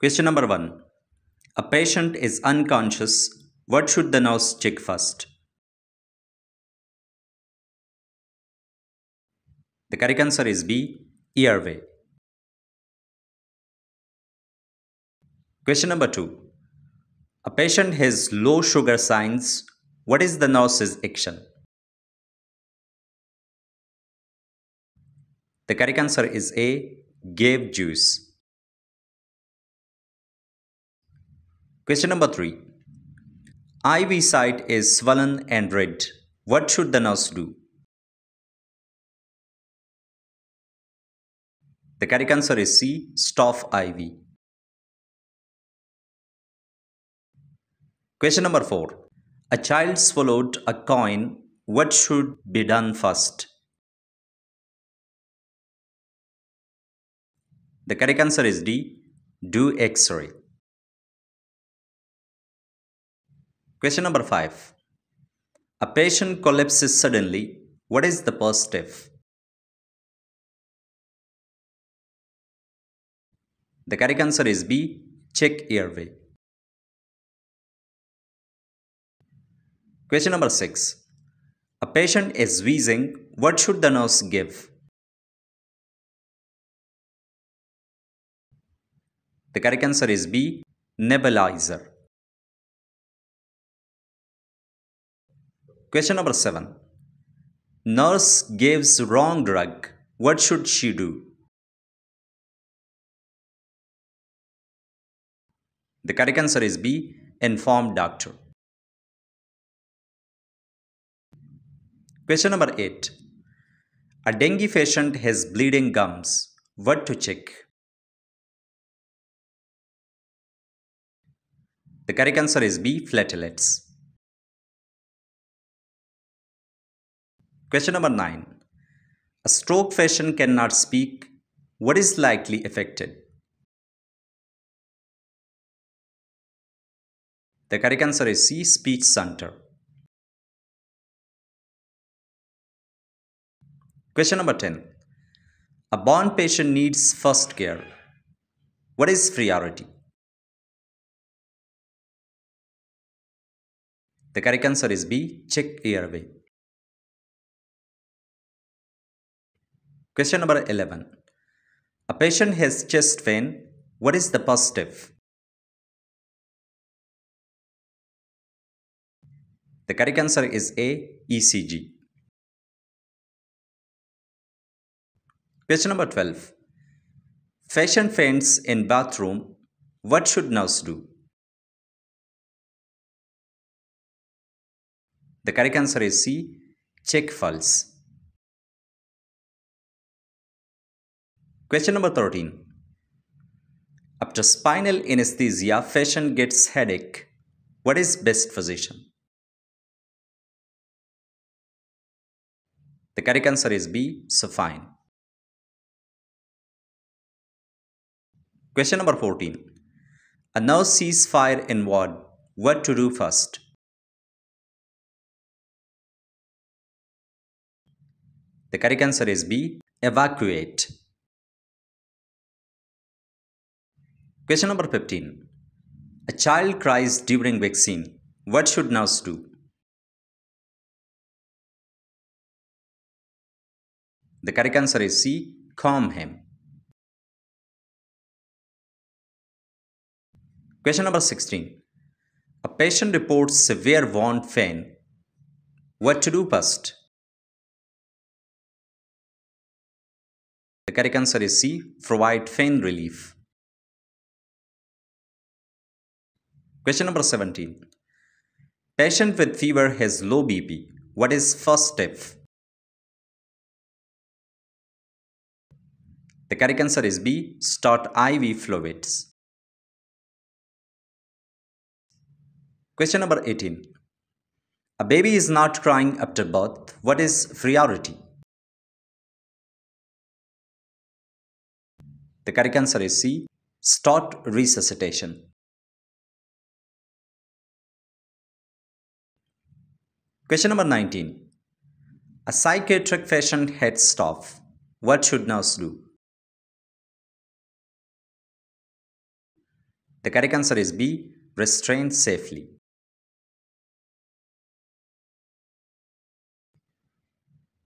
Question number 1. A patient is unconscious. What should the nurse check first? The correct answer is B, airway. Question number 2. A patient has low sugar signs. What is the nurse's action? The correct answer is A, gave juice. Question number 3. IV site is swollen and red. What should the nurse do? The correct answer is C, stop IV. Question number 4. A child swallowed a coin. What should be done first? The correct answer is D, do X-ray. Question number 5. A patient collapses suddenly. What is the first step? The correct answer is B, check airway. Question number 6. A patient is wheezing. What should the nurse give? The correct answer is B, nebulizer. Question number 7. Nurse gives wrong drug. What should she do? The correct answer is B, inform doctor. Question number 8. A dengue patient has bleeding gums. What to check? The correct answer is B, platelets. Question number 9. A stroke patient cannot speak. What is likely affected? The correct answer is C, speech center. Question number 10. A born patient needs first care. What is priority? The correct answer is B, check airway. Question number 11. A patient has chest pain. What is the first step? The correct answer is A, ECG. Question number 12. Patient faints in bathroom. What should nurse do? The correct answer is C, check pulse. Question number 13. After spinal anesthesia, patient gets headache. What is best position? The correct answer is B, supine. Question number 14. A nurse sees fire in ward. What to do first? The correct answer is B, evacuate. Question number 15. A child cries during vaccine. What should nurse do? The correct answer is C, calm him. Question number 16. A patient reports severe wound pain. What to do first? The correct answer is C, provide pain relief. Question number 17. Patient with fever has low BP. What is first step? The correct answer is B, start IV fluids. Question number 18. A baby is not crying after birth. What is priority? The correct answer is C, start resuscitation. Question number 19. A psychiatric patient had staff. What should nurse do? The correct answer is B, restrain safely.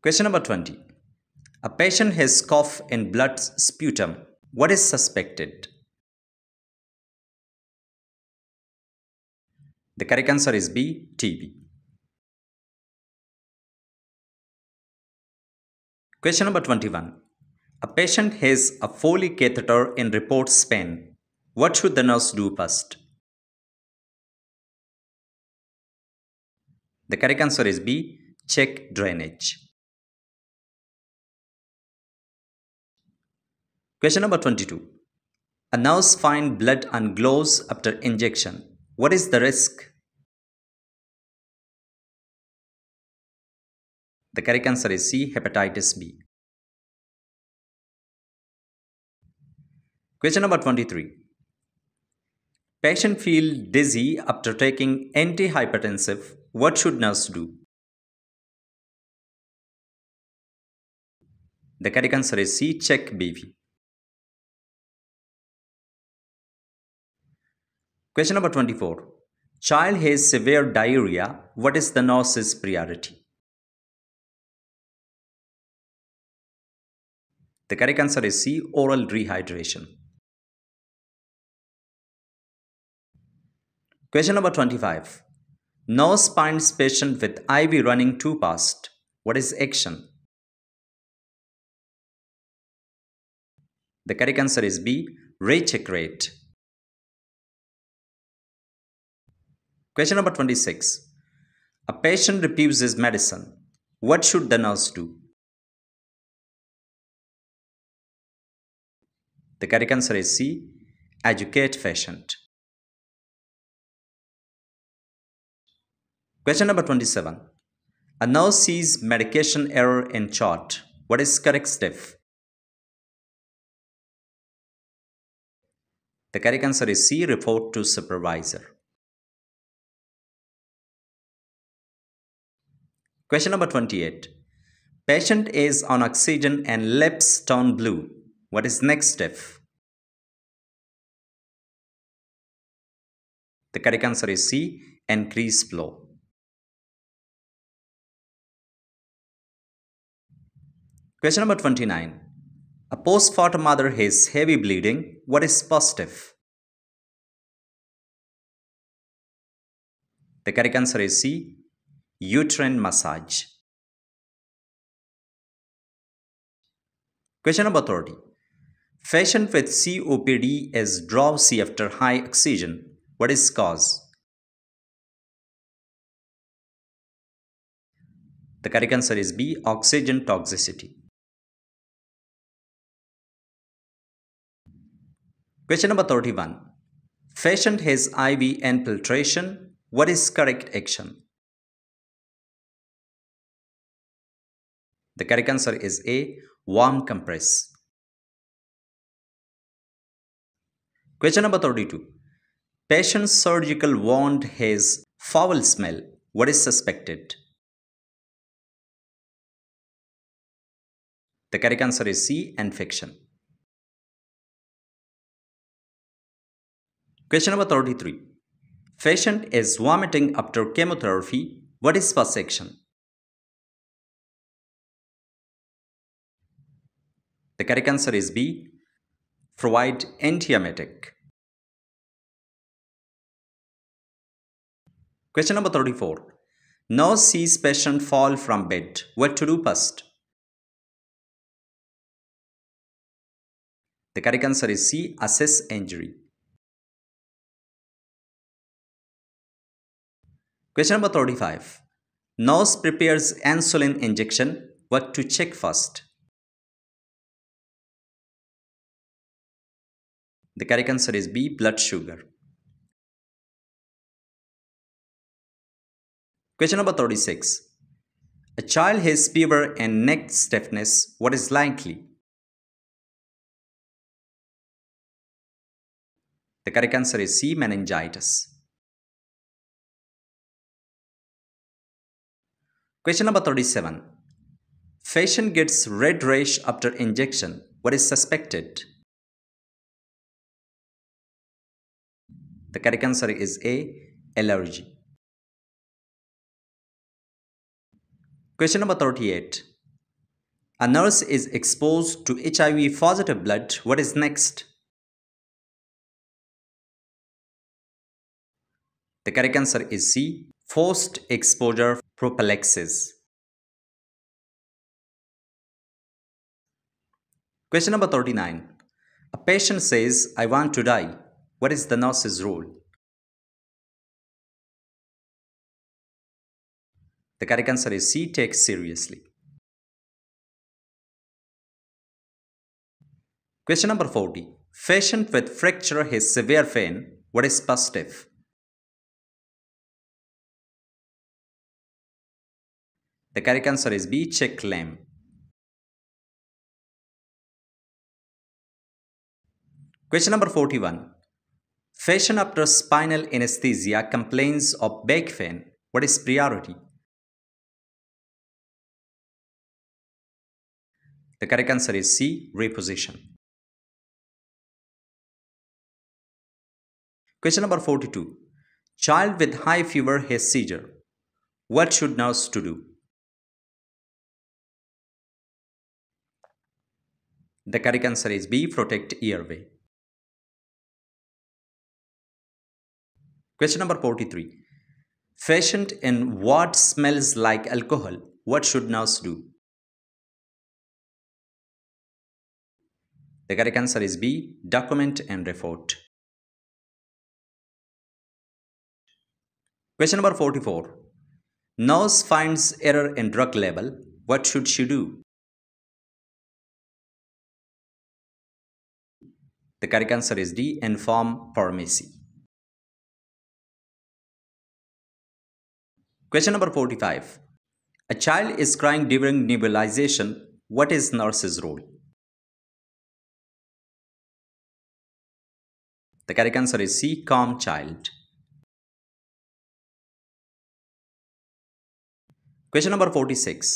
Question number 20. A patient has cough and blood sputum. What is suspected? The correct answer is B, TB. Question number 21. A patient has a Foley catheter and reports pain. What should the nurse do first? The correct answer is B, check drainage. Question number 22. A nurse finds blood on gloves after injection. What is the risk? The correct answer is C, hepatitis B. Question number 23. Patient feels dizzy after taking antihypertensive. What should nurse do? The correct answer is C, check BV. Question number 24. Child has severe diarrhea. What is the nurse's priority? The correct answer is C, oral rehydration. Question number 25. Nurse finds patient with IV running too fast. What is action? The correct answer is B, recheck rate. Question number 26. A patient refuses medicine. What should the nurse do? The correct answer is C, educate patient. Question number 27. A nurse sees medication error in chart. What is correct step? The correct answer is C, report to supervisor. Question number 28. Patient is on oxygen and lips turn blue. What is next step? The correct answer is C, increase flow. Question number 29. A postpartum mother has heavy bleeding. What is positive? The correct answer is C, uterine massage. Question number 30. Patient with COPD is drowsy after high oxygen. What is cause? The correct answer is B, oxygen toxicity. Question number 31. Patient has IV infiltration. What is correct action? The correct answer is A, warm compress. Question number 32. Patient's surgical wound has foul smell. What is suspected? The correct answer is C, infection. Question number 33. Patient is vomiting after chemotherapy. What is first action? The correct answer is B, provide antiemetic. Question number 34. Nurse sees patient fall from bed. What to do first? The correct answer is C, assess injury. Question number 35. Nurse prepares insulin injection. What to check first? The correct answer is B, blood sugar. Question number 36. A child has fever and neck stiffness. What is likely? The correct answer is C, meningitis. Question number 37. Patient gets red rash after injection. What is suspected? The correct answer is A, allergy. Question number 38. A nurse is exposed to HIV positive blood. What is next? The correct answer is C, forced exposure prophylaxis. Question number 39. A patient says, "I want to die." What is the nurse's role? The correct answer is C, take seriously. Question number 40. Patient with fracture has severe pain. What is positive? The correct answer is B, check limb. Question number 41. Patient after spinal anesthesia complains of back pain. What is priority? The correct answer is C, reposition. Question number 42. Child with high fever has seizure. What should nurse to do? The correct answer is B, protect airway. Question number 43. Patient in ward smells like alcohol. What should nurse do? The correct answer is B, document and report. Question number 44. Nurse finds error in drug label. What should she do? The correct answer is D, inform pharmacy. Question number 45. A child is crying during nebulization. What is nurse's role? The correct answer is C, calm child. Question number 46.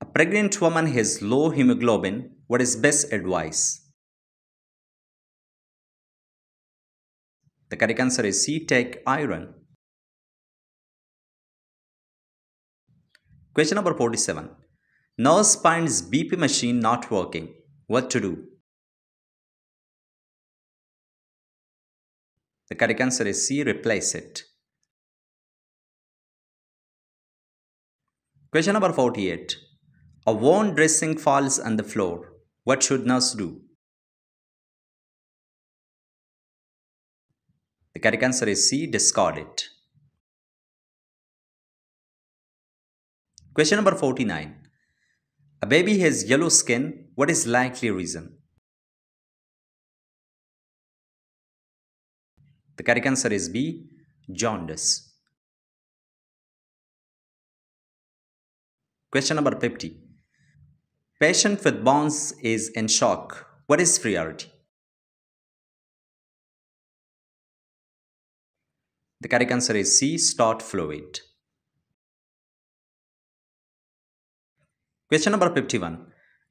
A pregnant woman has low hemoglobin. What is best advice? The correct answer is C, take iron. Question number 47. Nurse finds BP machine not working. What to do? The correct answer is C, replace it. Question number 48. A worn dressing falls on the floor. What should nurse do? The correct answer is C, discard it. Question number 49. A baby has yellow skin. What is likely reason? The correct answer is B, jaundice. Question number 50. Patient with burns is in shock. What is priority? The correct answer is C, start fluid. Question number 51.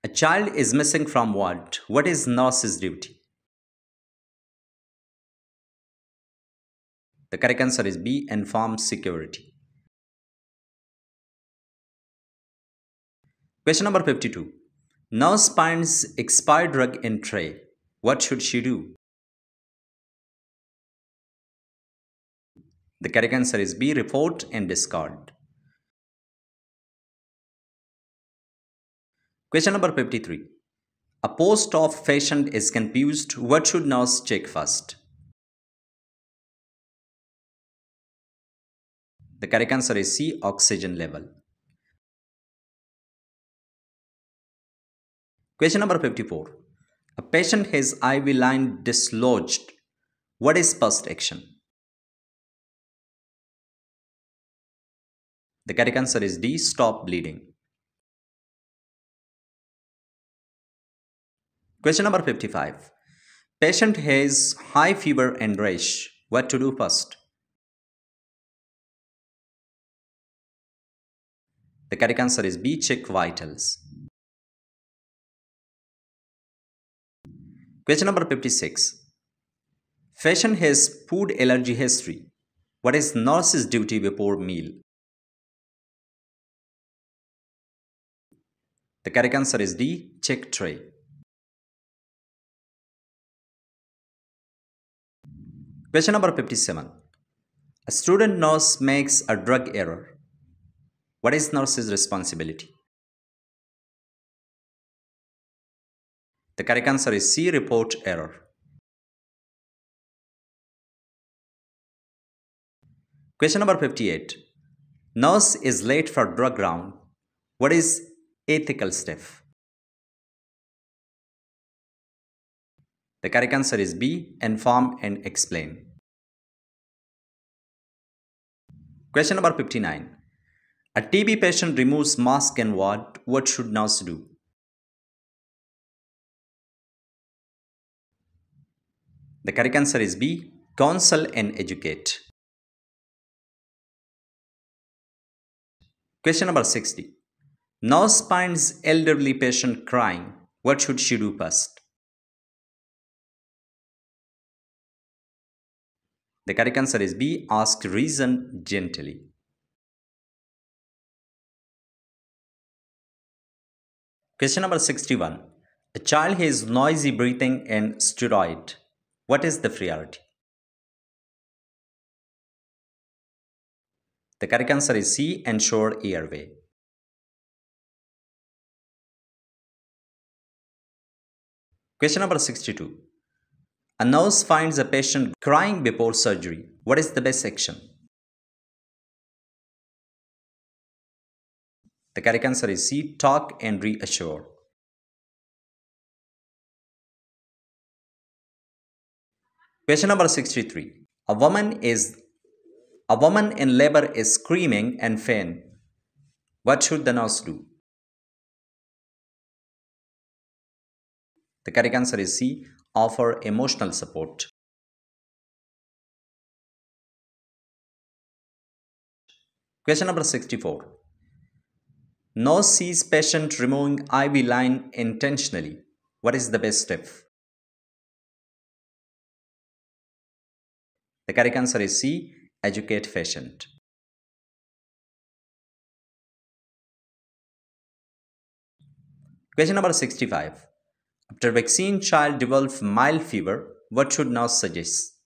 A child is missing from ward. What is nurse's duty? The correct answer is B, inform security. Question number 52. Nurse finds expired drug in tray. What should she do? The correct answer is B, report and discard. Question number 53. A post of patient is confused. What should nurse check first? The correct answer is C, oxygen level. Question number 54. A patient has IV line dislodged. What is first action? The correct answer is D, stop bleeding. Question number 55. Patient has high fever and rash. What to do first? The correct answer is B, check vitals. Question number 56. Fashion has food allergy history. What is nurse's duty before meal? The correct answer is D. Check tray. Question number 57. A student nurse makes a drug error. What is nurse's responsibility? The correct answer is C. Report error. Question number 58. Nurse is late for drug round. What is ethical step? The correct answer is B. Inform and explain. Question number 59. A TB patient removes mask and ward. What should nurse do? The correct answer is B. Counsel and educate. Question number 60. Nurse finds elderly patient crying. What should she do first? The correct answer is B. Ask reason gently. Question number 61. A child has noisy breathing and steroid. What is the priority? The correct answer is C. Ensure airway. Question number 62. A nurse finds a patient crying before surgery. What is the best action? The correct answer is C. Talk and reassure. Question number 63. A woman in labor is screaming and faint. What should the nurse do? The correct answer is C. Offer emotional support. Question number 64. Nurse sees patient removing IV line intentionally. What is the best step? The correct answer is C. Educate patient. Question number 65. After vaccine, child develops mild fever. What should nurse suggest?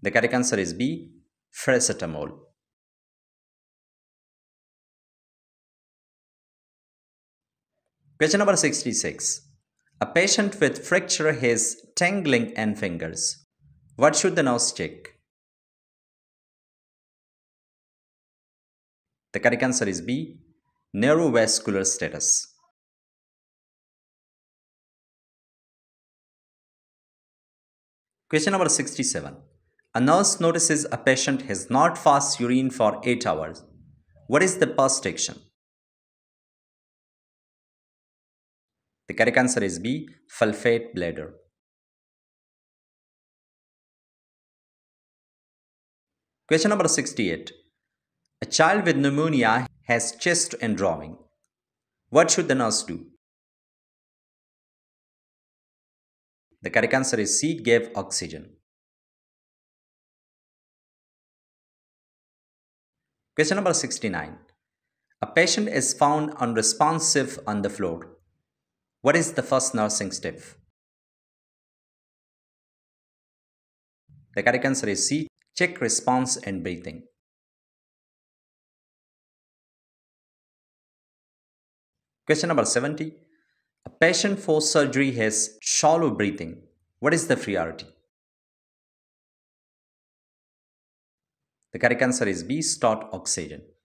The correct answer is B. Paracetamol. Question number 66. A patient with fracture has tingling in fingers. What should the nurse check? The correct answer is B. Neurovascular status. Question number 67. A nurse notices a patient has not passed urine for 8 hours. What is the first action? The correct answer is B. Fulfilled bladder. Question number 68. A child with pneumonia has chest and drawing. What should the nurse do? The correct answer is C. Give oxygen. Question number 69. A patient is found unresponsive on the floor. What is the first nursing step? The correct answer is C. Check response and breathing. Question number 70. A patient for surgery has shallow breathing. What is the priority? The correct answer is B. Start oxygen.